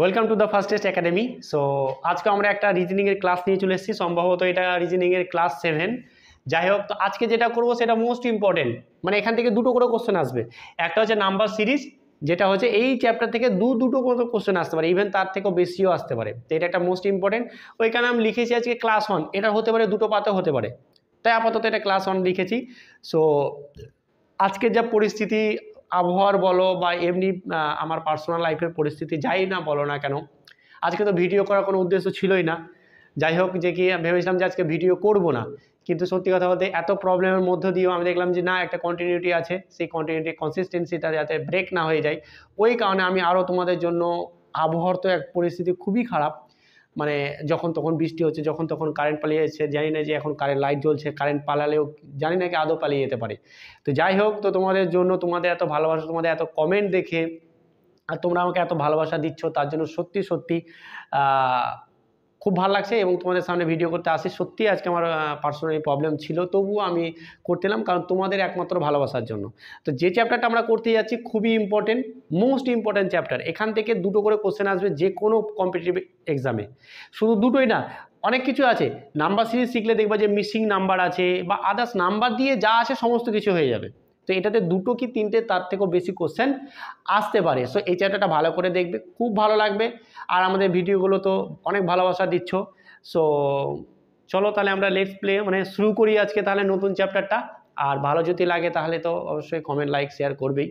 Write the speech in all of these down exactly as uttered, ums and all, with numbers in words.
Welcome to the fastest academy. So आज के हमारे एक रिजनिंग एर क्लास नहीं चले सम्भवत यहाँ रिजनिंग एर क्लास सेवन जाए हक। तो आज के जेटा करब से मोस्ट इम्पोर्टेंट मैं एखान दुटो को कोश्चन आसें, एक हे नम्बर सीरीज যেটা হচ্ছে এই চ্যাপ্টার থেকে দু দুটো কত কোশ্চেন আসতে পারে, ইভেন তার থেকেও বেশিও আসতে পারে। তো এটা একটা মোস্ট ইম্পর্টেন্ট, ওইখানে আমি লিখেছি আজকে ক্লাস ওয়ান, এটা হতে পারে দুটো পাতা হতে পারে, তাই আপাতত এটা ক্লাস ওয়ান লিখেছি। সো আজকের যা পরিস্থিতি আবহাওয়ার বলো বা এমনি আমার পার্সোনাল লাইফের পরিস্থিতি যাই না বলো না কেন, আজকে তো ভিডিও করার কোনো উদ্দেশ্য ছিলই না। যাই হোক যে কি ভেবেছিলাম যে আজকে ভিডিও করব না, কিন্তু সত্যি কথা বলতে এত প্রবলেমের মধ্য দিয়েও আমি দেখলাম যে না একটা কন্টিনিউটি আছে, সেই কন্টিনিউটি কনসিস্টেন্সিটা যাতে ব্রেক না হয়ে যায় ওই কারণে আমি আরও তোমাদের জন্য আবহাওয়ার তো এক পরিস্থিতি খুবই খারাপ, মানে যখন তখন বৃষ্টি হচ্ছে, যখন তখন কারেন্ট পালিয়ে যাচ্ছে, জানি না যে এখন কারেন্ট লাইট জ্বলছে, কারেন্ট পালালেও জানি না কি আদৌ পালিয়ে যেতে পারে। তো যাই হোক, তো তোমাদের জন্য তোমাদের এত ভালোবাসা, তোমাদের এত কমেন্ট দেখে আর তোমরা আমাকে এত ভালোবাসা দিচ্ছ তার জন্য সত্যি সত্যি খুব ভালো লাগছে। এবং তোমাদের সামনে ভিডিও করতে আসি সত্যি আজকে আমার পার্সোনালি প্রবলেম ছিল, তবুও আমি করতেলাম কারণ তোমাদের একমাত্র ভালোবাসার জন্য। তো যে চ্যাপ্টারটা আমরা করতে যাচ্ছি খুবই ইম্পর্টেন্ট, মোস্ট ইম্পর্টেন্ট চ্যাপ্টার, এখান থেকে দুটো করে কোশ্চেন আসবে যে কোনো কম্পিটিটিভ এক্সামে। শুধু দুটোই না, অনেক কিছু আছে। নাম্বার সিরিজ শিখলে দেখবা যে মিসিং নাম্বার আছে বা আদার্স নাম্বার দিয়ে যা আছে সমস্ত কিছু হয়ে যাবে। তো এটাতে দুটো কি তিনটে তার থেকেও বেশি কোশ্চেন আসতে পারে। সো এই চ্যাপ্টারটা ভালো করে দেখবে, খুব ভালো লাগবে। আর আমাদের ভিডিওগুলো তো অনেক ভালোবাসা দিচ্ছ। সো চলো তাহলে আমরা লেটস প্লে মানে শুরু করি আজকে তাহলে নতুন চ্যাপ্টারটা। আর ভালো যদি লাগে তাহলে তো অবশ্যই কমেন্ট লাইক শেয়ার করবেই।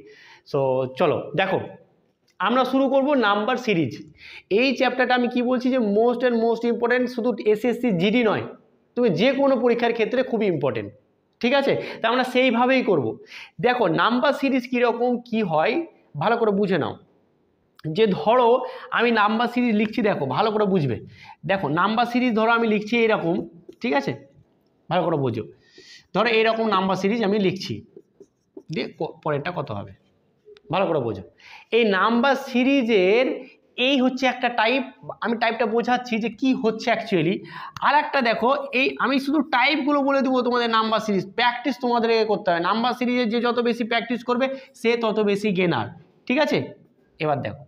সো চলো দেখো আমরা শুরু করব নাম্বার সিরিজ। এই চ্যাপ্টারটা আমি কি বলছি যে মোস্ট অ্যান্ড মোস্ট ইম্পর্টেন্ট, শুধু এসএসসি জিডি নয়, তুমি যে কোনো পরীক্ষার ক্ষেত্রে খুবই ইম্পর্টেন্ট, ঠিক আছে? তা আমরা সেইভাবেই করব। দেখো নাম্বার সিরিজ কীরকম কি হয় ভালো করে বুঝে নাও। যে ধরো আমি নাম্বার সিরিজ লিখছি, দেখো ভালো করে বুঝবে। দেখো নাম্বার সিরিজ ধরো আমি লিখছি এরকম, ঠিক আছে? ভালো করে বুঝো, ধরো এরকম নাম্বার সিরিজ আমি লিখছি, দিয়ে পরেরটা কত হবে ভালো করে বোঝো। এই নাম্বার সিরিজের এই হচ্ছে একটা টাইপ, আমি টাইপটা বোঝাচ্ছি যে কি হচ্ছে অ্যাকচুয়ালি। আর একটা দেখো এই আমি শুধু টাইপগুলো বলে দেবো তোমাদের। নাম্বার সিরিজ প্র্যাকটিস তোমাদেরকে করতে হবে, নাম্বার সিরিজের যে যত বেশি প্র্যাকটিস করবে সে তত বেশি গেনার, ঠিক আছে? এবার দেখো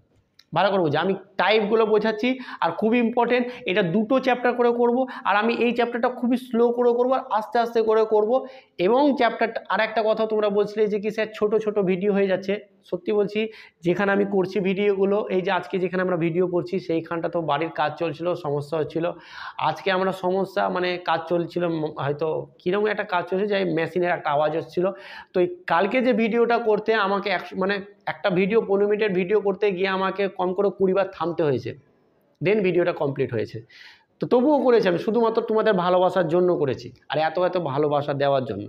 ভালো করে বোঝো, আমি টাইপগুলো বোঝাচ্ছি আর খুবই ইম্পর্টেন্ট। এটা দুটো চ্যাপ্টার করে করব, আর আমি এই চ্যাপ্টারটা খুবই স্লো করে করব আর আস্তে আস্তে করে করব। এবং চ্যাপ্টারটা আর একটা কথা তোমরা বলছিলে যে কি স্যার ছোটো ছোটো ভিডিও হয়ে যাচ্ছে, সত্যি বলছি যেখানে আমি করছি ভিডিওগুলো, এই যে আজকে যেখানে আমরা ভিডিও করছি সেইখানটা তো বাড়ির কাজ চলছিল, সমস্যা হচ্ছিল। আজকে আমরা সমস্যা মানে কাজ চলছিল, হয়তো কীরকম একটা কাজ চলছে যে মেশিনের একটা আওয়াজ হচ্ছিল। তো এই কালকে যে ভিডিওটা করতে আমাকে এক মানে একটা ভিডিও পনেরো মিনিটের ভিডিও করতে গিয়ে আমাকে কম করে কুড়ি বার থামতে হয়েছে, দেন ভিডিওটা কমপ্লিট হয়েছে। তো তবুও করেছি আমি, শুধুমাত্র তোমাদের ভালোবাসার জন্য করেছি আর এত এত ভালোবাসা দেওয়ার জন্য।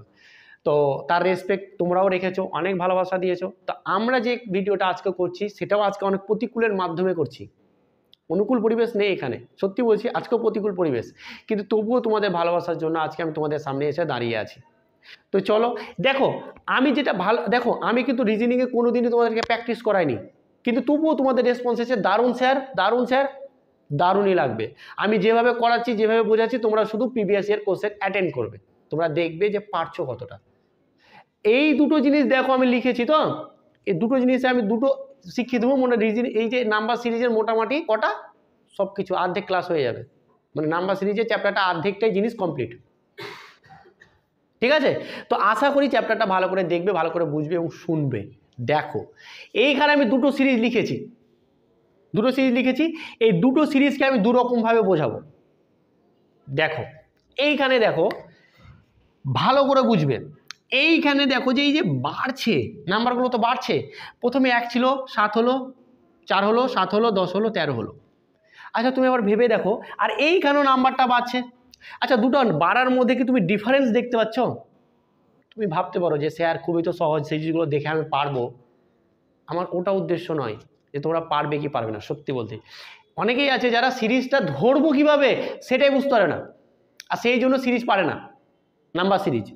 তো তার রেসপেক্ট তোমরাও রেখেছো, অনেক ভালোবাসা দিয়েছো। তো আমরা যে ভিডিওটা আজকে করছি সেটাও আজকে অনেক প্রতিকূলের মাধ্যমে করছি, অনুকূল পরিবেশ নেই এখানে, সত্যি বলছি আজকেও প্রতিকূল পরিবেশ, কিন্তু তবুও তোমাদের ভালোবাসার জন্য আজকে আমি তোমাদের সামনে এসে দাঁড়িয়ে আছি। তো চলো দেখো আমি যেটা ভালো, দেখো আমি কিন্তু রিজনিংয়ে কোনো দিনই তোমাদেরকে প্র্যাকটিস করাইনি, কিন্তু তবুও তোমাদের রেসপন্স এসে দারুণ স্যার, দারুণ স্যার, দারুণই লাগবে। আমি যেভাবে করাচ্ছি যেভাবে বোঝাচ্ছি তোমরা শুধু প্রিভিয়াস ইয়ার কোশ্চেন অ্যাটেন্ড করবে, তোমরা দেখবে যে পারছো কতটা। এই দুটো জিনিস দেখো আমি লিখেছি, তো এই দুটো জিনিসে আমি দুটো শিখিয়ে দেবো। মানে রিজন এই যে নাম্বার সিরিজের মোটামুটি কটা সব কিছু অর্ধেক ক্লাস হয়ে যাবে, মানে নাম্বার সিরিজের চ্যাপ্টারটা অর্ধেকটাই জিনিস কমপ্লিট, ঠিক আছে? তো আশা করি চ্যাপ্টারটা ভালো করে দেখবে, ভালো করে বুঝবে এবং শুনবে। দেখো এইখানে আমি দুটো সিরিজ লিখেছি, দুটো সিরিজ লিখেছি এই দুটো সিরিজকে আমি দুরকমভাবে বোঝাবো। দেখো এইখানে দেখো ভালো করে বুঝবে, এইখানে দেখো যে এই যে বাড়ছে নাম্বারগুলো, তো বাড়ছে। প্রথমে এক ছিল, সাত হলো, চার হলো, সাত হলো, দশ হলো, তেরো হলো। আচ্ছা তুমি আবার ভেবে দেখো, আর এইখানেও নাম্বারটা বাড়ছে। আচ্ছা দুটো বাড়ার মধ্যে কি তুমি ডিফারেন্স দেখতে পাচ্ছ? তুমি ভাবতে পারো যে স্যার খুবই তো সহজ, সেই জিনিসগুলো দেখে আমি পারবো। আমার ওটা উদ্দেশ্য নয় যে তোমরা পারবে কি পারবে না, সত্যি বলতে অনেকেই আছে যারা সিরিজটা ধরবো কীভাবে সেটাই বুঝতে পারে না, আর সেই জন্য সিরিজ পারে না। নাম্বার সিরিজ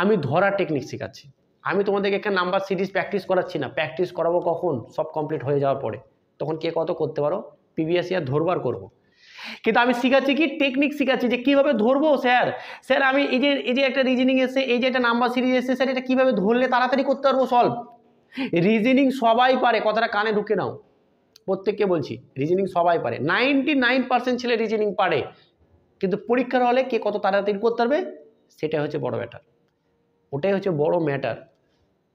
আমি ধরার টেকনিক শেখাচ্ছি, আমি তোমাদেরকে একটা নাম্বার সিরিজ প্র্যাকটিস করাচ্ছি না, প্র্যাকটিস করাবো কখন সব কমপ্লিট হয়ে যাওয়ার পরে, তখন কে কত করতে পারো প্রিভিয়াস ইয়ার ধরবার করবো। কিন্তু আমি শেখাচ্ছি কি টেকনিক শেখাচ্ছি যে কীভাবে ধরবো। স্যার স্যার আমি এই যে এই যে একটা রিজনিং এসে এই যে একটা নাম্বার সিরিজ এসে স্যার এটা কীভাবে ধরলে তাড়াতাড়ি করতে পারবো সলভ? রিজনিং সবাই পারে, কথাটা কানে ঢুকে নাও, প্রত্যেককে বলছি রিজনিং সবাই পারে নিরানব্বই পার্সেন্ট ছেলে রিজনিং পারে কিন্তু পরীক্ষার হলে কে কত তাড়াতাড়ি করতে পারবে সেটাই হচ্ছে বড় ম্যাটার ওটাই হচ্ছে বড় ম্যাটার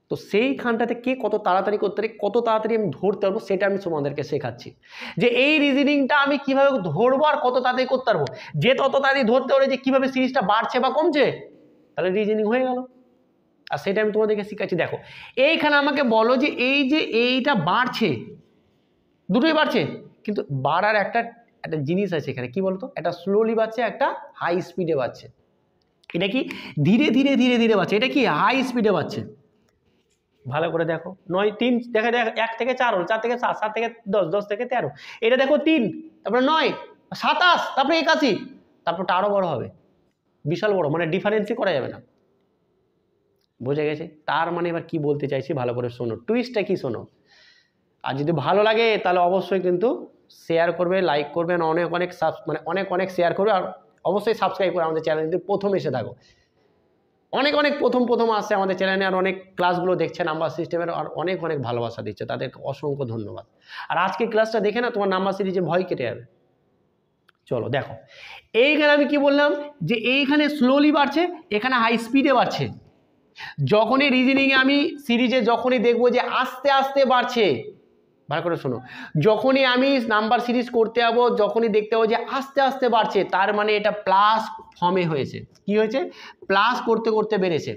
তো সেইখানটাতে কে কত তাড়াতাড়ি করতে পারে কত তাড়াতাড়ি আমি ধরতে পারবো সেটা আমি তোমাদেরকে শেখাচ্ছি যে এই রিজনিংটা আমি কিভাবে ধরবো আর কত তাড়াতাড়ি করতে পারবো যে তত তাড়াতাড়ি ধরতে পারে যে কিভাবে সিরিজটা বাড়ছে বা কমছে তাহলে রিজনিং হয়ে গেল আর সেটা আমি তোমাদেরকে শেখাচ্ছি দেখো এইখানে আমাকে বলো যে এই যে এইটা বাড়ছে দুটোই বাড়ছে কিন্তু বাড়ার একটা একটা জিনিস আছে এখানে কি বলতো এটা স্লোলি বাড়ছে একটা হাই স্পিডে বাড়ছে এটা কি ধীরে ধীরে ধীরে ধীরে বাড়ছে এটা কি হাই স্পিডে বাড়ছে ভালো করে দেখো নয় তিন দেখা যায় এক থেকে চার হল চার থেকে সাত সাত থেকে দশ দশ থেকে তেরো এটা দেখো তিন তারপরে নয় সাতাশ তারপরে একাশি তারপরটা আরও বড়ো হবে বিশাল বড়ো মানে ডিফারেন্সই করা যাবে না বোঝা গেছে তার মানে এবার কী বলতে চাইছি ভালো করে শোনো টুইস্টটা কী শোনো আর যদি ভালো লাগে তাহলে অবশ্যই কিন্তু শেয়ার করবে লাইক করবেন অনেক অনেক সাব মানে অনেক অনেক শেয়ার করবে আর অবশ্যই সাবস্ক্রাইব করে আমাদের চ্যানেল যদি প্রথম এসে থাকো অনেক অনেক প্রথম প্রথম আসছে আমাদের চ্যানেলে আর অনেক ক্লাসগুলো দেখছে নাম্বার সিস্টেমের আর অনেক অনেক ভালোবাসা দিচ্ছে তাদেরকে অসংখ্য ধন্যবাদ আর আজকে ক্লাসটা দেখে না তোমার নাম্বার সিরিজে ভয় কেটে যাবে চলো দেখো এইখানে আমি কি বললাম যে এইখানে স্লোলি বাড়ছে এখানে হাই স্পিডে বাড়ছে যখনই রিজনিংয়ে আমি সিরিজে যখনই দেখবো যে আস্তে আস্তে বাড়ছে ভালো করে শোনো যখনই আমি নাম্বার সিরিজ করতে যাবো যখনই দেখতে পাবো যে আস্তে আস্তে বাড়ছে তার মানে এটা প্লাস ফর্মে হয়েছে কি হয়েছে প্লাস করতে করতে বেড়েছে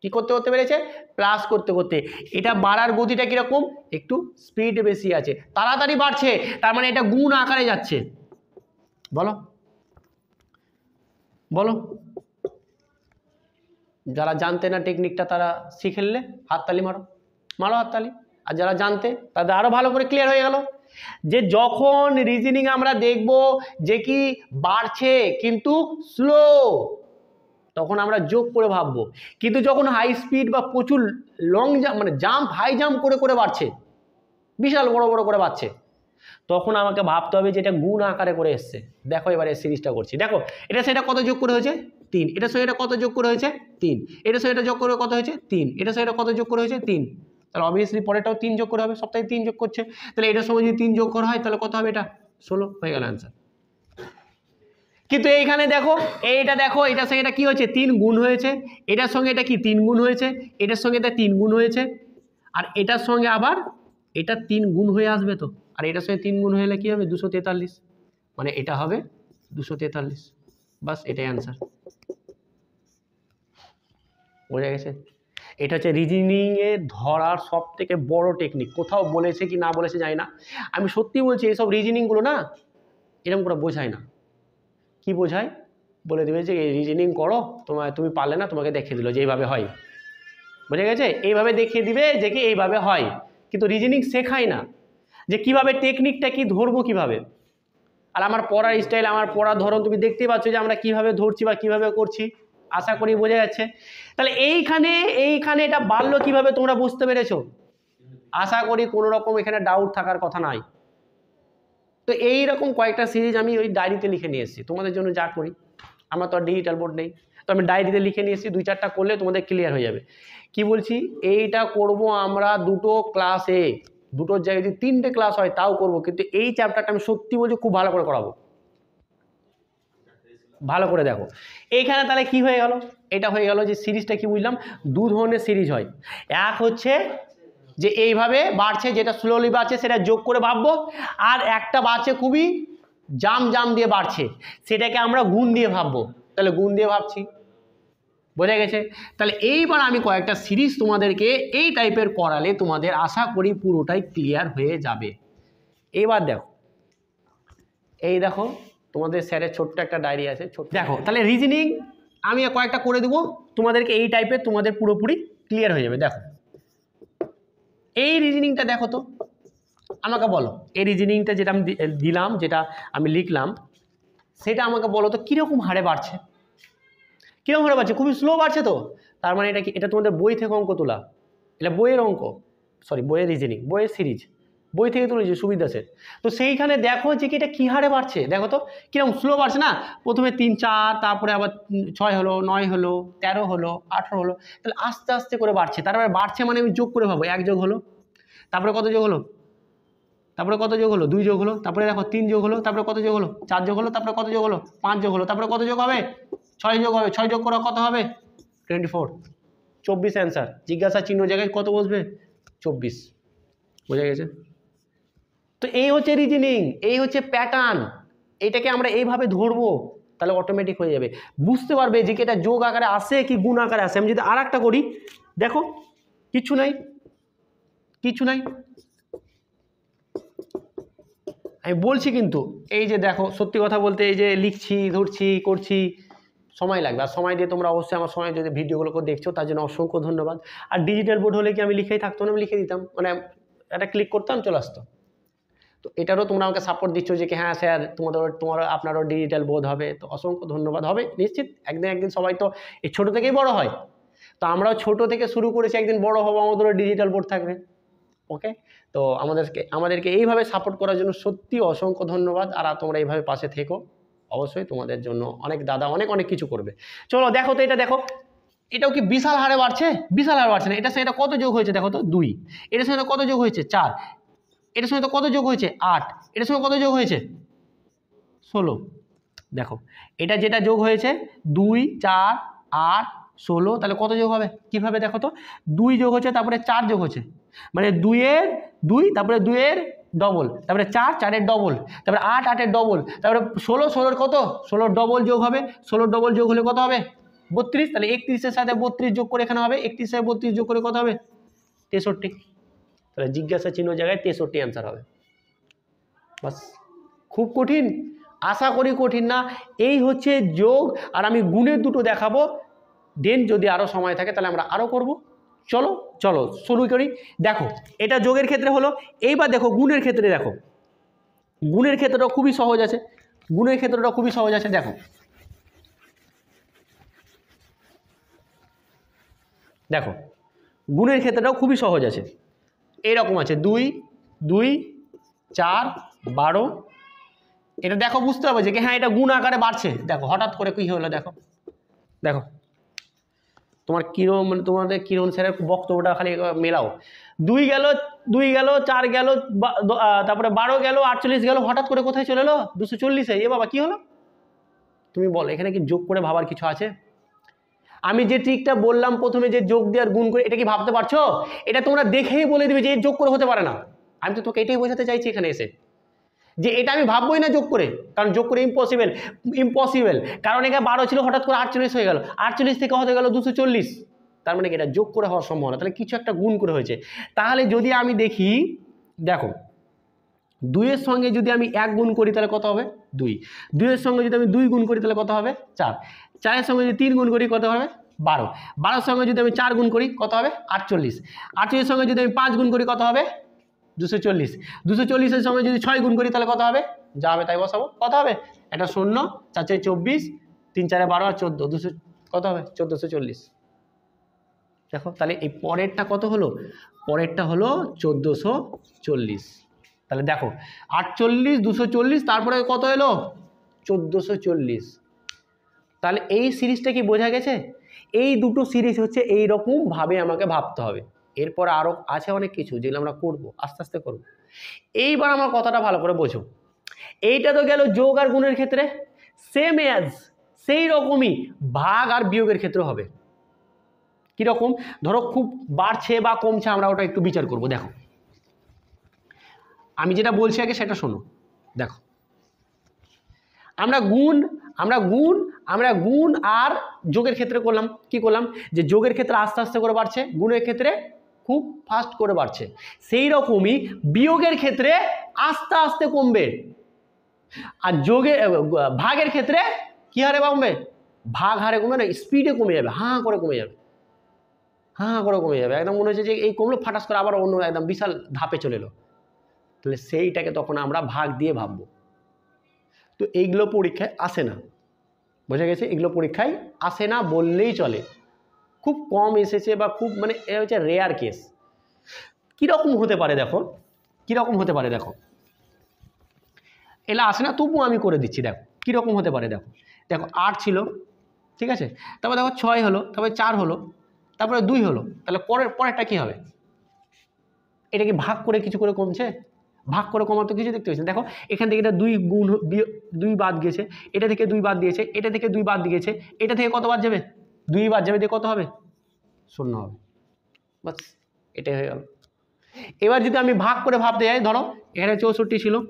কি করতে করতে বেড়েছে প্লাস করতে করতে এটা বাড়ার গতিটা কীরকম একটু স্পিড বেশি আছে তাড়াতাড়ি বাড়ছে তার মানে এটা গুণ আকারে যাচ্ছে বলো বলো যারা জানতে না টেকনিকটা তারা শিখেললে হাততালি মারো মারো হাততালি আর যারা জানতে তাদের আরও ভালো করে ক্লিয়ার হয়ে গেল যে যখন রিজনিং আমরা দেখব যে কি বাড়ছে কিন্তু স্লো তখন আমরা যোগ করে ভাবব কিন্তু যখন হাই স্পিড বা প্রচুর লং জাম্প মানে জাম্প হাই জাম্প করে করে বাড়ছে বিশাল বড় বড় করে বাড়ছে তখন আমাকে ভাবতে হবে যে এটা গুণ আকারে করে এসছে দেখো এবারে সিরিজটা করছি দেখো এটা সেটা কত যোগ করে হয়েছে তিন এটা সঙ্গে এটা কত যোগ করে হয়েছে তিন এটা সঙ্গে এটা যোগ করে কত হয়েছে তিন এটা সঙ্গে এটা কত যোগ করে হয়েছে তিন তাহলে অবভিয়াসলি পরেটাও তিন যোগ করে হবে সপ্তাহে তিন যোগ করছে তাহলে এটার সময় যদি তিন যোগ করা হয় তাহলে কত হবে এটা ষোলো হয়ে গেল অ্যান্সার কিন্তু এইখানে দেখো এইটা দেখো এটার সঙ্গে এটা কী হয়েছে তিন গুণ হয়েছে এটার সঙ্গে এটা কি তিন গুণ হয়েছে এটার সঙ্গে এটা তিন গুণ হয়েছে আর এটার সঙ্গে আবার এটা তিন গুণ হয়ে আসবে তো আর এটার সঙ্গে তিন গুণ হয়ে গেলে কী হবে দুশো তেতাল্লিশ মানে এটা হবে দুশো তেতাল্লিশ বাস এটাই অ্যান্সার বোঝা গেছে এটা হচ্ছে রিজনিংয়ে ধরার সব থেকে বড় টেকনিক কোথাও বলেছে কি না বলেছে জানি না আমি সত্যি বলছি এইসব রিজনিংগুলো না এরকম করে বোঝায় না কি বোঝায় বলে দেবে যে এই রিজনিং করো তোমার তুমি পারলে না তোমাকে দেখিয়ে দিল যে এইভাবে হয় বোঝা গেছে এইভাবে দেখিয়ে দিবে যে কি এইভাবে হয় কিন্তু রিজনিং শেখায় না যে কিভাবে টেকনিকটা কি ধরবো কিভাবে আর আমার পড়ার স্টাইল আমার পড়ার ধরন তুমি দেখতেই পাচ্ছ যে আমরা কিভাবে ধরছি বা কিভাবে করছি আশা করি বোঝা যাচ্ছে তাহলে এইখানে এইখানে এটা বাড়লো কিভাবে তোমরা বুঝতে পেরেছো আশা করি কোনো রকম এখানে ডাউট থাকার কথা নাই তো এই রকম কয়েকটা সিরিজ আমি ওই ডায়েরিতে লিখে নিয়ে এসেছি তোমাদের জন্য যা করি আমার তো আর ডিজিটাল বোর্ড নেই তো আমি ডায়েরিতে লিখে নিয়ে এসেছি দুই চারটা করলে তোমাদের ক্লিয়ার হয়ে যাবে কি বলছি এইটা করব আমরা দুটো ক্লাসে দুটোর জায়গায় যদি তিনটে ক্লাস হয় তাও করব কিন্তু এই চ্যাপ্টারটা আমি সত্যি বলছি খুব ভালো করে করাবো ভালো করে দেখো এইখানে তাহলে কি হয়ে গেল এটা হয়ে গেল যে সিরিজটা কি বুঝলাম দু ধরনের সিরিজ হয় এক হচ্ছে যে এইভাবে বাড়ছে যেটা স্লোলি বাড়ছে সেটা যোগ করে ভাববো আর একটা বাড়ছে খুবই জাম জাম দিয়ে বাড়ছে সেটাকে আমরা গুণ দিয়ে ভাববো তাহলে গুণ দিয়ে ভাবছি বোঝা গেছে তাহলে এইবার আমি কয়েকটা সিরিজ তোমাদেরকে এই টাইপের করালে তোমাদের আশা করি পুরোটাই ক্লিয়ার হয়ে যাবে এইবার দেখো এই দেখো তোমাদের স্যারের ছোট্ট একটা ডায়েরি আছে ছোট দেখো তাহলে রিজনিং আমি কয়েকটা করে দেবো তোমাদেরকে এই টাইপের তোমাদের পুরোপুরি ক্লিয়ার হয়ে যাবে দেখো এই রিজনিংটা দেখো তো আমাকে বলো এই রিজনিংটা যেটা আমি দিলাম যেটা আমি লিখলাম সেটা আমাকে বলো তো কীরকম হারে বাড়ছে কীরকম হারে বাড়ছে খুবই স্লো বাড়ছে তো তার মানে এটা কি এটা তোমাদের বই থেকে অঙ্ক তোলা এটা বইয়ের অঙ্ক সরি বইয়ের রিজনিং বইয়ের সিরিজ বই থেকে তুলেছি সুবিধা আছে তো সেইখানে দেখো যে কি এটা কী হারে বাড়ছে দেখো তো কীরকম স্লো বাড়ছে না প্রথমে তিন চার তারপরে আবার ছয় হলো নয় হলো তেরো হলো আঠেরো হলো তাহলে আস্তে আস্তে করে বাড়ছে তারপরে বাড়ছে মানে আমি যোগ করে ভাবো এক যোগ হলো তারপরে কত যোগ হলো তারপরে কত যোগ হলো, দুই যোগ হলো, তারপরে দেখো তিন যোগ হলো, তারপরে কত যোগ হলো, চার যোগ হলো, তারপরে কত যোগ হলো, পাঁচ যোগ হলো, তারপরে কত যোগ হবে, ছয় যোগ হবে। ছয় যোগ করা কত হবে, টোয়েন্টি ফোর, চব্বিশ অ্যান্সার। জিজ্ঞাসা চিহ্ন জায়গায় কত বসবে, চব্বিশ। বোঝা গেছে? তো এই হচ্ছে রিজনিং, এই হচ্ছে প্যাটার্ন। এটাকে আমরা এইভাবে ধরবো তাহলে অটোমেটিক হয়ে যাবে, বুঝতে পারবে যে এটা যোগ আকারে আসে কি গুণ আকারে আসে। আমি যদি আর একটা করি, দেখো কিছু নাই কিছু নাই, আমি বলছি কিন্তু এই যে দেখো সত্যি কথা বলতে এই যে লিখছি ধরছি করছি সময় লাগবে, আর সময় দিয়ে তোমরা অবশ্যই আমার সময় যদি ভিডিওগুলোকে দেখছো তার জন্য অসংখ্য ধন্যবাদ। আর ডিজিটাল বোর্ড হলে কি আমি লিখেই থাকতো না, আমি লিখে দিতাম, মানে একটা ক্লিক করতাম চলে আসতো। তো এটারও তোমরা আমাকে সাপোর্ট দিচ্ছ যে কি হ্যাঁ স্যার তোমাদের তোমার আপনারও ডিজিটাল বোর্ড হবে, তো অসংখ্য ধন্যবাদ। হবে নিশ্চিত, একদিন একদিন সবাই তো এই ছোটো থেকেই বড় হয়, তো আমরাও ছোটো থেকে শুরু করেছি, একদিন বড় হবো আমাদেরও ডিজিটাল বোর্ড থাকবে। ওকে, তো আমাদেরকে আমাদেরকে এইভাবে সাপোর্ট করার জন্য সত্যি অসংখ্য ধন্যবাদ। আর তোমরা এইভাবে পাশে থেকো, অবশ্যই তোমাদের জন্য অনেক দাদা অনেক অনেক কিছু করবে। চলো দেখো তো এটা দেখো, এটাও কি বিশাল হারে বাড়ছে, বিশাল হারে বাড়ছে না। এটার সঙ্গে এটা কত যোগ হয়েছে দেখো তো, দুই। এটার সঙ্গে কত যোগ হয়েছে, চার। এটার সঙ্গে তো কত যোগ হয়েছে, আট। এটার সঙ্গে কত যোগ হয়েছে, ষোলো। দেখো এটা যেটা যোগ হয়েছে দুই চার আট ষোলো, তাহলে কত যোগ হবে কীভাবে দেখো তো, দুই যোগ হচ্ছে তারপরে চার যোগ হচ্ছে, মানে দুইয়ের দুই, তারপরে দুইয়ের ডবল, তারপরে চার চারের ডবল, তারপরে আট আটের ডবল, তারপরে ষোলো ষোলোর কত, ষোলোর ডবল যোগ হবে, ষোলোর ডবল যোগ হলে কত হবে বত্রিশ। তাহলে একত্রিশের সাথে বত্রিশ যোগ করে এখানে হবে, একত্রিশের সাথে বত্রিশ যোগ করে কত হবে তেষট্টি। তাহলে জিজ্ঞাসা চিহ্ন জায়গায় তেষট্টি অ্যান্সার হবে। বাস, খুব কঠিন? আশা করি কঠিন না। এই হচ্ছে যোগ, আর আমি গুণের দুটো দেখাবো দেন, যদি আরও সময় থাকে তাহলে আমরা আরও করব। চলো চলো শুরু করি। দেখো এটা যোগের ক্ষেত্রে হলো, এইবার দেখো গুণের ক্ষেত্রে, দেখো গুণের ক্ষেত্রটা খুবই সহজ আছে, গুণের ক্ষেত্রটা খুবই সহজ আছে। দেখো দেখো গুণের ক্ষেত্রটাও খুবই সহজ আছে, এরকম আছে দুই দুই চার বারো। এটা দেখো বুঝতে হবে যে হ্যাঁ এটা গুণ আকারে বাড়ছে। দেখো হঠাৎ করে কী হলো, দেখো দেখো তোমার কীরকম, মানে তোমাদের কীরকম স্যারের বক্তব্যটা খালি মেলাও। দুই গেল দুই গেল চার গেল, তারপরে বারো গেল, আটচল্লিশ গেল, হঠাৎ করে কোথায় চলে এলো দুশো চল্লিশে। এ বাবা কী হলো, তুমি বলো এখানে কি যোগ করে ভাবার কিছু আছে? আমি যে ট্রিকটা বললাম প্রথমে যে যোগ দিয়ে আর গুণ করে, এটা কি ভাবতে পারছো? এটা তোমরা দেখেই বলে দেবে যে এর যোগ করে হতে পারে না। আমি তো তোকে এটাই বোঝাতে চাইছি এখানে এসে, যে এটা আমি ভাববোই না যোগ করে, কারণ যোগ করে ইম্পসিবল ইম্পসিবল কারণ এখানে বারো ছিল হঠাৎ করে আটচল্লিশ হয়ে গেল, আটচল্লিশ থেকে হতে গেল দুশো চল্লিশ, তার মানে এটা যোগ করে হওয়ার সম্ভাবনা, তাহলে কিছু একটা গুণ করে হয়েছে। তাহলে যদি আমি দেখি, দেখো দুইয়ের সঙ্গে যদি আমি এক গুণ করি তাহলে কত হবে দুই, দুইয়ের সঙ্গে যদি আমি দুই গুণ করি তাহলে কত হবে চার, চারের সঙ্গে যদি তিন গুণ করি কত হবে বারো, বারোর সঙ্গে যদি আমি চার গুণ করি কত হবে আটচল্লিশ, আটচল্লিশের সঙ্গে যদি আমি পাঁচ গুণ করি কত হবে দুশো চল্লিশ, দুশো চল্লিশের সঙ্গে যদি ছয় গুণ করি তাহলে কত হবে, যা হবে তাই বসাবো, কত হবে একটা শূন্য, চার চারে চব্বিশ, তিন চারে বারো আর চোদ্দো, দুশো কত হবে চোদ্দোশো চল্লিশ। দেখো তাহলে এই পরেরটা কত হলো, পরেরটা হলো চোদ্দোশো চল্লিশ। তাহলে দেখো আটচল্লিশ দুশো চল্লিশ, তারপরে কত এলো চোদ্দোশো চল্লিশ। তাহলে এই সিরিজটা কি বোঝা গেছে? এই দুটো সিরিজ হচ্ছে এই রকমভাবে আমাকে ভাবতে হবে। এরপর আরও আছে অনেক কিছু যেগুলো আমরা করব, আস্তে আস্তে করব। এইবার আমার কথাটা ভালো করে বোঝো, এইটা তো গেল যোগ আর গুণের ক্ষেত্রে, সেম অ্যাজ সেই রকমই ভাগ আর বিয়োগের ক্ষেত্রে হবে। কীরকম ধরো খুব বাড়ছে বা কমছে, আমরা ওটা একটু বিচার করব। দেখো আমি যেটা বলছি আগে সেটা শোনো। দেখো আমরা গুণ আমরা গুণ আমরা গুণ আর যোগের ক্ষেত্রে করলাম, কি করলাম যে যোগের ক্ষেত্রে আস্তে আস্তে করে বাড়ছে, গুণের ক্ষেত্রে খুব ফাস্ট করে বাড়ছে, সেই রকমই বিয়োগের ক্ষেত্রে আস্তে আস্তে কমবে, আর যোগের ভাগের ক্ষেত্রে কী হারে কমবে, ভাগ হারে কমবে না, স্পিডে কমে যাবে, হাঁ করে কমে যাবে, হাঁ করে কমে যাবে, একদম মনে হচ্ছে যে এই কমলো ফাটাস করে আবার অন্য একদম বিশাল ধাপে চলে এলো। তাহলে সেইটাকে তখন আমরা ভাগ দিয়ে ভাববো। তো এইগুলো পরীক্ষায় আসে না, বোঝা গেছে? এগুলো পরীক্ষায় আসে না বললেই চলে, খুব কম এসেছে বা খুব মানে এটা হচ্ছে রেয়ার কেস। কীরকম হতে পারে দেখো, কীরকম হতে পারে দেখো, এলা আসে না তবু আমি করে দিচ্ছি। দেখো কীরকম হতে পারে, দেখো দেখো আট ছিল, ঠিক আছে, তারপর দেখো ছয় হলো, তারপরে চার হলো, তারপরে দুই হলো, তাহলে পরের পরেরটা কী হবে, এটা কি ভাগ করে কিছু করে কমছে? भाग कर कमाते किस देखते हैं देखो एखान दुई गुण दुई बद गए एटा दुई बद दिए एटा दुई बद गए एटा कत बद जाए दुई बद जाए कत है शून्य बस एटाई हो गल। एबार जो भाग कर भावते जाए धरो एखे चौष्टि छिलो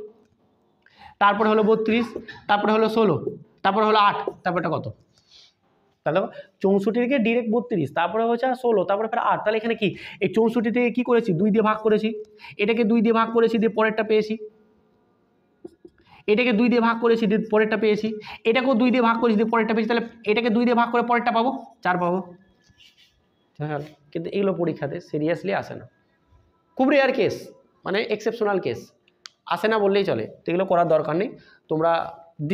तारपर हलो बत्रिस तारपर हलो षोलो तारपर हलो आठ तारपर कत ताहले चौष्टि के डायरेक्ट बत्रिस तारपर हो षोलो तारपर फिर आठ ताहले एखाने कि चौष्टि के कि करेछि दुई दिए भाग करेछि एटाके दुई दिए भाग करेछि दिए परेरटा पेयेछि एटाके दुई दिए भाग करेछि दिए परेरटा पेयेछि एटाकेओ दुई दिए भाग करेछि दिए परेरटा पेयेछि ताहले एटाके दुई दिए भाग करे परेरटा पाबो चार पाबो चल किन्तु एगुलो परीक्षाते सिरियासलि आसे ना खूब रेयर केस माने एक्सेप्शनल केस आसे ना बोललेई चले तो एगुलो करार दरकार नेई तोमरा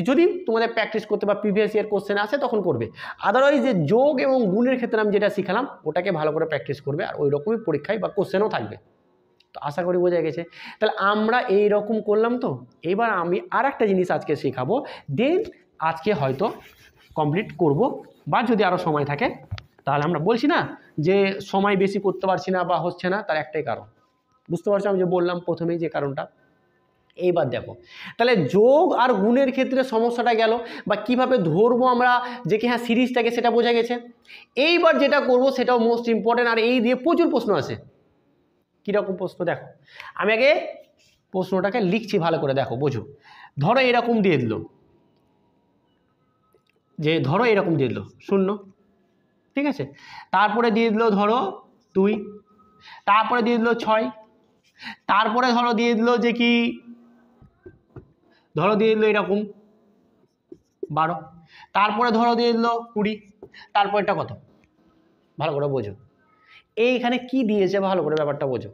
যদি তোমাদের প্র্যাকটিস করতে বা প্রিভিয়াস ইয়ার কোশ্চেন আসে তখন করবে আদারওয়াইজ যে যোগ এবং গুণের ক্ষেত্রে আমি যেটা শিখালাম ওটাকে ভালো করে প্র্যাকটিস করবে আর ওই রকমই পরীক্ষায় বা কোশ্চেনও থাকবে তো আশা করি বোঝা গেছে। তাহলে আমরা এই রকম করলাম তো এবার আমি আরেকটা জিনিস আজকে শেখাবো দেন আজকে হয়তো কমপ্লিট করব বা যদি আরো সময় থাকে তাহলে আমরা বলছি না যে সময় বেশি করতে পারছি না বা হচ্ছে না তার একটাই কারণ বুঝতে পারছো আমি যে বললাম প্রথমেই যে কারণটা এইবার দেখো তাহলে যোগ আর গুণের ক্ষেত্রে সমস্যাটা গেল বা কিভাবে ধরবো আমরা যে কি হ্যাঁ সিরিজটাকে সেটা বোঝা গেছে। এইবার যেটা করব সেটাও মোস্ট ইম্পর্টেন্ট আর এই দিয়ে প্রচুর প্রশ্ন আছে কীরকম প্রশ্ন দেখো আমি আগে প্রশ্নটাকে লিখছি ভালো করে দেখো বোঝো ধরো এরকম দিয়ে দিল যে ধরো এরকম দিয়ে দিল শূন্য ঠিক আছে তারপরে দিয়ে দিল ধরো দুই তারপরে দিয়ে দিল ছয় তারপরে ধরো দিয়ে দিল যে কি ধরো দিয়ে দিল এরকম বারো তারপরে ধরো দিয়ে দিল কুড়ি তারপরটা কত ভালো করে বোঝো এইখানে কি দিয়েছে ভালো করে ব্যাপারটা বোঝো।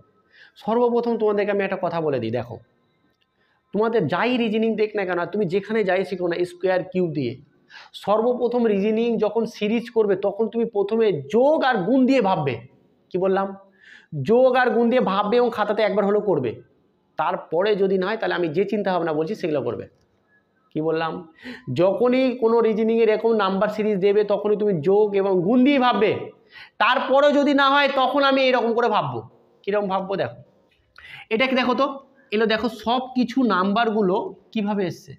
সর্বপ্রথম তোমাদেরকে আমি একটা কথা বলে দিই দেখো তোমাদের যাই রিজনিং দেখ না কেন তুমি যেখানে যাই শিখো না স্কোয়ার কিউব দিয়ে সর্বপ্রথম রিজনিং যখন সিরিজ করবে তখন তুমি প্রথমে যোগ আর গুণ দিয়ে ভাববে কি বললাম যোগ আর গুণ দিয়ে ভাববে এবং খাতাতে একবার হলো করবে তারপরে যদি না হয় তাহলে আমি যে চিন্তা ভাবনা বলছি সেগুলো করবে কি বললাম যখনই কোনো রিজনিংয়ের এরকম নাম্বার সিরিজ দেবে তখনই তুমি যোগ এবং গুণ দিয়ে ভাববে তারপরে যদি না হয় তখন আমি এরকম করে ভাববো কীরকম ভাববো দেখো এটাকে দেখো তো এলো দেখো সব কিছু নাম্বারগুলো কীভাবে এসছে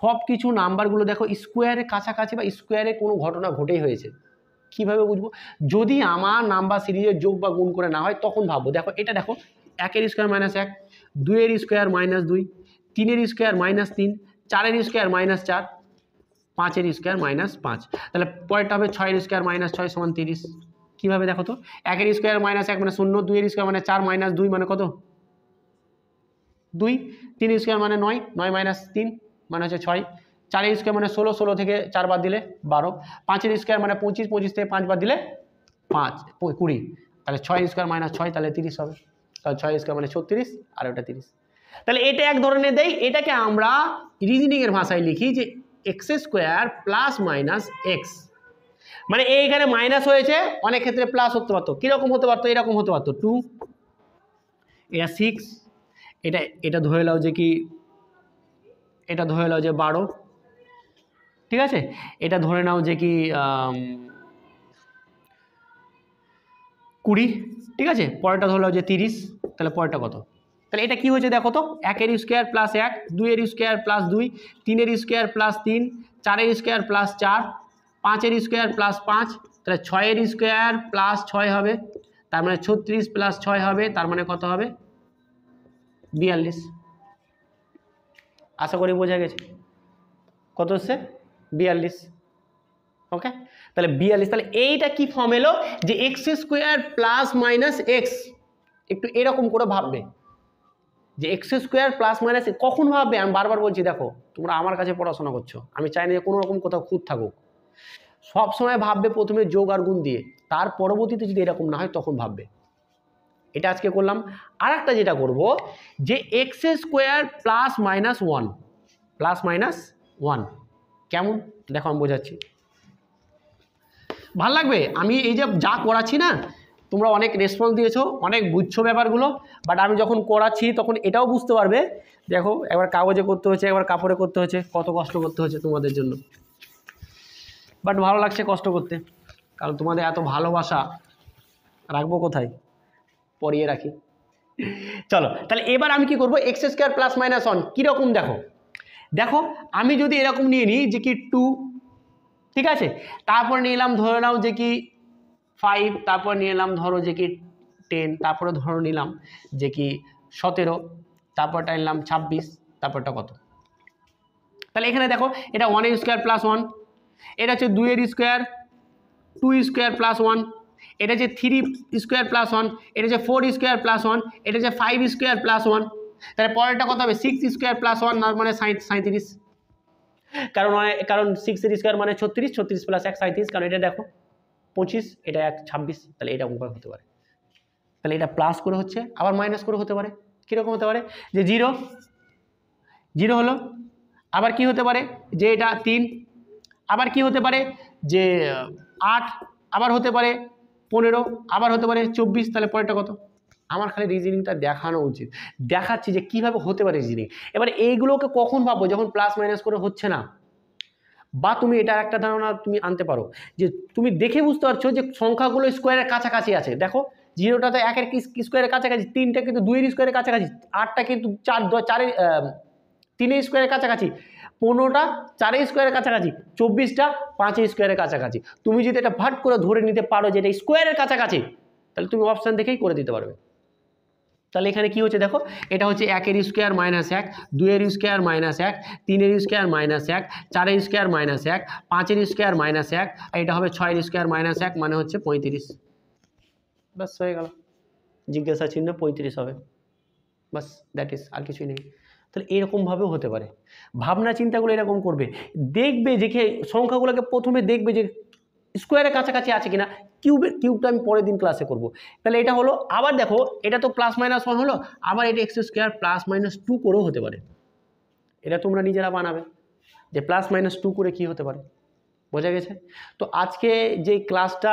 সব কিছু নাম্বারগুলো দেখো স্কোয়ারের কাছাকাছি বা স্কোয়ারে কোনো ঘটনা ঘটেই হয়েছে কীভাবে বুঝবো যদি আমার নাম্বার সিরিজের যোগ বা গুণ করে না হয় তখন ভাববো দেখো এটা দেখো একের স্কোয়ার মাইনাস এক দুইয়ের স্কোয়ার মাইনাস দুই তিনের স্কোয়ার মাইনাস তিন চারের স্কোয়ার মাইনাস চার পাঁচের স্কোয়ার মাইনাস পাঁচ তাহলে পরেরটা হবে ছয়ের স্কোয়ার মাইনাস ছয় সমান তিরিশ কীভাবে দেখো তো একের স্কোয়ার মাইনাস এক মানে শূন্য দুইয়ের স্কোয়ার মানে চার মাইনাস দুই মানে কত দুই তিন স্কোয়ার মানে নয় নয় মাইনাস তিন মানে হচ্ছে ছয় চারের স্কোয়ার মানে ষোলো ষোলো থেকে চার বাদ দিলে বারো পাঁচের স্কোয়ার মানে পঁচিশ পঁচিশ থেকে পাঁচ বাদ দিলে পাঁচ কুড়ি তাহলে ছয় স্কোয়ার মাইনাস ছয় তাহলে তিরিশ হবে কারণ ছয় স্কোয়ার মানে ছত্রিশ আর ওটা তিরিশ তাহলে এটা এক ধরনের দেই এটাকে আমরা রিজনিংয়ের ভাষায় লিখি যে x square plus minus x মানে এইখানে মাইনাস হয়েছে অনেক ক্ষেত্রে প্লাস হতে পারতো কীরকম হতে পারতো এরকম হতে পারতো টু এটা সিক্স এটা এটা ধরে নাও যে কি এটা ধরে নাও যে বারো ঠিক আছে এটা ধরে নাও যে কি কুড়ি ঠিক আছে পরেরটা ধরো যে তিরিশ তাহলে পরেরটা কত তাহলে এটা কি হয়েছে দেখো তো একের স্কোয়ার প্লাস এক দুইয়ের স্কোয়ার প্লাস দুই তিনের স্কোয়ার প্লাস তিন চারের স্কোয়ার প্লাস চার পাঁচের স্কোয়ার প্লাস পাঁচ তাহলে ছয়ের স্কোয়ার প্লাস ছয় হবে তার মানে ছত্রিশ প্লাস ছয় হবে তার মানে কত হবে বিয়াল্লিশ আশা করি বোঝা গেছে কত হচ্ছে বিয়াল্লিশ ওকে তাহলে বিয়াল্লিশ তাহলে এইটা কি ফর্ম এলো যে x square plus minus x একটু এরকম করে ভাববে যে এক্স স্কোয়ার প্লাস মাইনাস কখন ভাববে আমি বারবার বলছি দেখো তোমরা আমার কাছে পড়াশোনা করছো আমি চাই না যে কোনো রকম কোথাও খুঁত থাকুক সবসময় ভাববে প্রথমে যোগ আর গুণ দিয়ে তার পরবর্তীতে যদি এরকম না হয় তখন ভাববে এটা আজকে করলাম। আর একটা যেটা করবো যে x square plus minus one plus minus one কেমন দেখো আমি বোঝাচ্ছি ভাল লাগবে আমি এই যে যা করাচ্ছি না তোমরা অনেক রেসপন্স দিয়েছো অনেক বুঝছো ব্যাপারগুলো বাট আমি যখন করাচ্ছি তখন এটাও বুঝতে পারবে দেখো একবার কাগজে করতে হচ্ছে একবার কাপড়ে করতে হচ্ছে কত কষ্ট করতে হচ্ছে তোমাদের জন্য বাট ভালো লাগছে কষ্ট করতে কারণ তোমাদের এত ভালোবাসা রাখবো কোথায় পরিয়ে রাখি चलो তাহলে এবার আমি কি করব x square plus minus one কি রকম দেখো দেখো আমি যদি এরকম নিয়ে নি যে কি टू ঠিক আছে তারপর নিলাম ধরে নাও যে কি फाइव তারপর নিলাম ধরো যে কি टेन তারপর ধরো নিলাম যে কি सेवनटीन তারপরটা নিলাম ट्वेंटी सिक्स তারপরটা কত তাহলে এখানে দেখো এটা वन এর স্কয়ার প্লাস वन এটা হচ্ছে टू এর square two square plus one এটা যে थ्री স্কয়ার প্লাস वन এটা যে फोर স্কয়ার প্লাস वन এটা যে फाइव স্কয়ার প্লাস वन তাহলে পরেরটা কত হবে सिक्स স্কয়ার প্লাস वन তার মানে थर्टी सेवन কারণ কারণ सिक्स এর স্কয়ার মানে thirty six thirty six plus one thirty seven কারণ এটা দেখো ट्वेंटी फाइव এটা वन ट्वेंटी सिक्स তাহলে এটা উপরে হতে পারে তাহলে এটা প্লাস করে হচ্ছে আবার মাইনাস করে হতে পারে কি রকম হতে পারে যে জিরো জিরো হলো আবার কি হতে পারে যে এটা तीन আবার কি হতে পারে যে आठ আবার হতে পারে पंद्रह আবার হতে পারে चौबीस তাহলে পরেরটা কত আমার খালি রিজনিংটা দেখানো উচিত দেখাচ্ছি যে কিভাবে হতে পারে রিজনিং এবারে এইগুলোকে কখন ভাবো যখন প্লাস মাইনাস করে হচ্ছে না বা তুমি এটার একটা ধারণা তুমি আনতে পারো যে তুমি দেখে বুঝতে পারছো যে সংখ্যাগুলো স্কোয়ারের কাছাকাছি আছে দেখো জিরোটা তো এক এর স্কোয়ারের কাছাকাছি তিনটা কিন্তু দুই এর স্কোয়ারের কাছাকাছি আটটা কিন্তু চার চার এর तीन स्कोर काछाची पंद्रह चार स्कोर काछाची चौबीस पाँच स्कोर काछाची तुम्हें जो ये भाट कर धरे नीते पारो जो स्कोर काछाची ताहले तुम अपशन देखे ही दीते पारबे ताहले एखाने कि होच्छे देखो एटा होच्छे एक एर स्कोर माइनस एक दो एर स्कोर माइनस एक तीन एर स्कोर माइनस एक चार स्कोर माइनस एक पाँच एर स्कोर माइनस एक एटा होबे छय एर स्कोर माइनस एक माने होच्छे पैंतीस बस हो गेल जिज्ञासा चिन्ह पैंतीस होबे बस दैट इज आर किछुई नेई তাহলে এরকম ভাবে হতে পারে ভাবনা চিন্তাগুলো এরকম করবে দেখবে যে সংখ্যাগুলোকে প্রথমে দেখবে যে স্কয়ারের কাছাকাছি আছে কিনা কিউব কিউবটা আমি পরের দিন ক্লাসে করব তাহলে এটা হলো আবার দেখো এটা তো প্লাস মাইনাস वन হলো আবার এটা x square plus minus two করেও হতে পারে এটা তোমরা নিজেরা বানাবে যে প্লাস মাইনাস टू করে কি হতে পারে বোঝা গেছে তো আজকে যে ক্লাসটা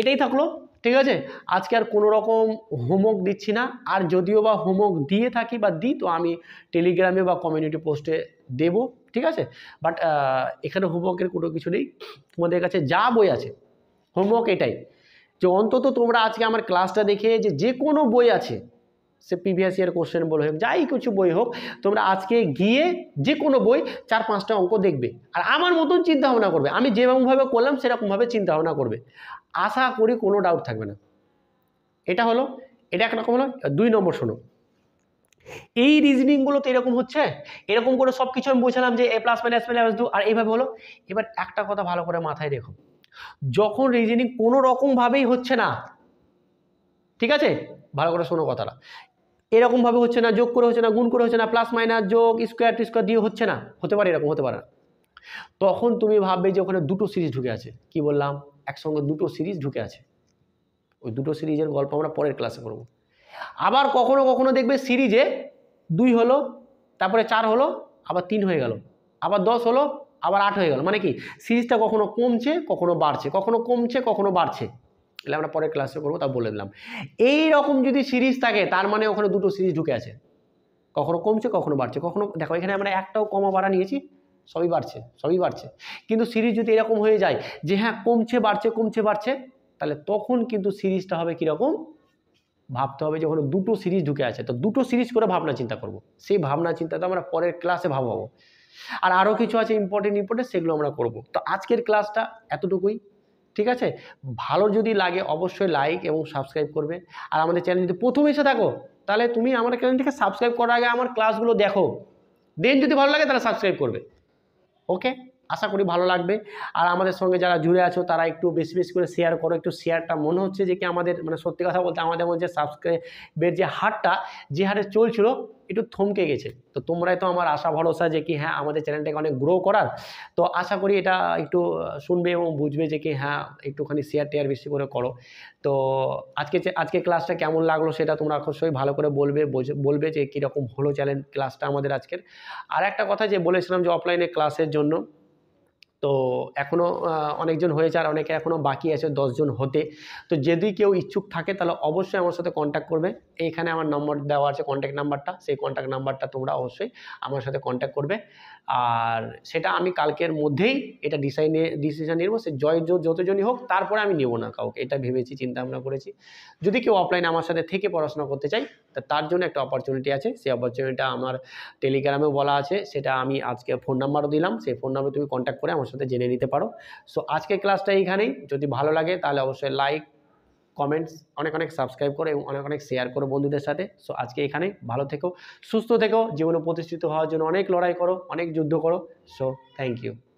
এটাই থাকলো ঠিক আছে আজকে আর কোনো রকম হোমওয়ার্ক দিচ্ছি না আর যদিও বা হোমওয়ার্ক দিয়ে থাকি বা দিই তো আমি টেলিগ্রামে বা কমিউনিটি পোস্টে দেব ঠিক আছে বাট এখানে হোমওয়ার্কের কোনো কিছু নেই তোমাদের কাছে যা বই আছে হোমওয়ার্ক এটাই যে অন্তত তোমরা আজকে আমার ক্লাসটা দেখে যে যে কোনো বই আছে সে প্রিভিয়াস ইয়ার কোশ্চেন বলে হোক যাই কিছু বই হোক তোমরা আজকে গিয়ে যে কোনো বই চার পাঁচটা অঙ্ক দেখবে আর আমার মতন চিন্তাভাবনা করবে আমি যেরকমভাবে করলাম সেরকমভাবে চিন্তাভাবনা করবে আশা করি কোনো ডাউট থাকবে না এটা হলো এটা একরকম হলো দুই নম্বর শোনো এই রিজনিংগুলো তো এরকম হচ্ছে এরকম করে সব কিছু আমি বোঝালাম যে A plus minus minus two আর এইভাবে হলো এবার একটা কথা ভালো করে মাথায় রেখো যখন রিজনিং কোনো রকমভাবেই হচ্ছে না ঠিক আছে ভালো করে শোনো কথাটা এরকম ভাবে হচ্ছে না যোগ করে হচ্ছে না গুণ করে হচ্ছে না প্লাস মাইনাস যোগ স্কয়ার টু স্কয়ার দিয়ে হচ্ছে না হতে পারে এরকম হতে পারে তখন তুমি ভাববে যে ওখানে দুটো সিরিজ ঢুকে আছে কি বললাম একসঙ্গে দুটো সিরিজ ঢুকে আছে ওই দুটো সিরিজের গল্প আমরা পরের ক্লাসে করব আবার কখনো কখনো দেখবে সিরিজে দুই হলো তারপরে চার হলো আবার তিন হয়ে গেল আবার দশ হলো আবার আট হয়ে গেল মানে কি সিরিজটা কখনো কমছে কখনো বাড়ছে কখনো কমছে কখনো বাড়ছে তাহলে আমরা পরের ক্লাসে করব তা বলে দিলাম এই রকম যদি সিরিজ থাকে তার মানে ওখানে দুটো সিরিজ ঢুকে আছে কখনো কমছে কখনো বাড়ছে কখনো দেখো এখানে আমরা একটাও কমা বাড়া নিয়েছি সবই বাড়ছে সবই বাড়ছে কিন্তু সিরিজ যদি এরকম হয়ে যায় যে হ্যাঁ কমছে বাড়ছে কমছে বাড়ছে তাহলে তখন কিন্তু সিরিজটা হবে কি রকম ভাবতে হবে যে ওখানে দুটো সিরিজ ঢুকে আছে তো দুটো সিরিজ করে ভাবনা চিন্তা করব সেই ভাবনা চিন্তাটা আমরা পরের ক্লাসে ভাববো আর আরও কিছু আছে ইম্পর্টেন্ট ইম্পর্টেন্ট সেগুলো আমরা করব তো আজকের ক্লাসটা এতটুকুই ঠিক আছে ভালো যদি লাগে অবশ্যই লাইক এবং সাবস্ক্রাইব করবে আর আমাদের চ্যানেল যদি প্রথম এসে থাকো তাহলে তুমি আমার চ্যানেলটিকে সাবস্ক্রাইব করার আগে আমার ক্লাসগুলো দেখো দেন যদি ভালো লাগে তাহলে সাবস্ক্রাইব করবে ওকে আশা করি ভালো লাগবে আর আমাদের সঙ্গে যারা জুড়ে আছো তারা একটু বেশি বেশি করে শেয়ার করো একটু শেয়ারটা মনে হচ্ছে যে কি আমাদের মানে সত্যি কথা বলতে আমাদের মধ্যে সাবস্ক্রাইবের যে হারটা যে হারে চলছিল একটু থমকে গেছে তো তোমরাই তো আমার আশা ভরসা যে কি হ্যাঁ আমাদের চ্যানেলটাকে অনেক গ্রো করার তো আশা করি এটা একটু শুনবে এবং বুঝবে যে কি হ্যাঁ একটুখানি শেয়ার টেয়ার বেশি করে করো তো আজকে আজকে ক্লাসটা কেমন লাগলো সেটা তোমরা অবশ্যই ভালো করে বলবে বলবে যে কীরকম হলো চ্যানেল ক্লাসটা আমাদের আজকের আর একটা কথা যে বলেছিলাম যে অফলাইনে ক্লাসের জন্য তো এখনও অনেকজন হয়েছে আর অনেকে এখনও বাকি আছে দশজন হতে তো যদি কেউ ইচ্ছুক থাকে তাহলে অবশ্যই আমার সাথে কন্ট্যাক্ট করবে এইখানে আমার নম্বর দেওয়া আছে কন্ট্যাক্ট নাম্বারটা, সেই কন্ট্যাক্ট নাম্বারটা তোমরা অবশ্যই আমার সাথে কন্ট্যাক্ট করবে। আর সেটা আমি কালকের মধ্যেই এটা ডিসাইনে ডিসিশন নেব, সে জয় যতজনই হোক, তারপরে আমি নেব না কাউকে, এটা ভেবেছি, চিন্তা ভাবনা করেছি। যদি কেউ অফলাইনে আমার সাথে থেকে পড়াশোনা করতে চাই তা তার জন্য একটা অপরচুনিটি আছে, সেই অপরচুনিটিটা আমার টেলিগ্রামে বলা আছে, সেটা আমি আজকে ফোন নাম্বারও দিলাম, সেই ফোন নাম্বারে তুমি কন্ট্যাক্ট করে আমার সাথে জেনে নিতে পারো। সো আজকে ক্লাসটা এইখানেই, যদি ভালো লাগে তাহলে অবশ্যই লাইক কমেন্টস অনেক অনেক সাবস্ক্রাইব করে এবং অনেক অনেক শেয়ার করো বন্ধুদের সাথে। সো আজকে এখানে ভালো থেকো, সুস্থ থেকো, জীবনে প্রতিষ্ঠিত হওয়ার জন্য অনেক লড়াই করো, অনেক যুদ্ধ করো। So thank you.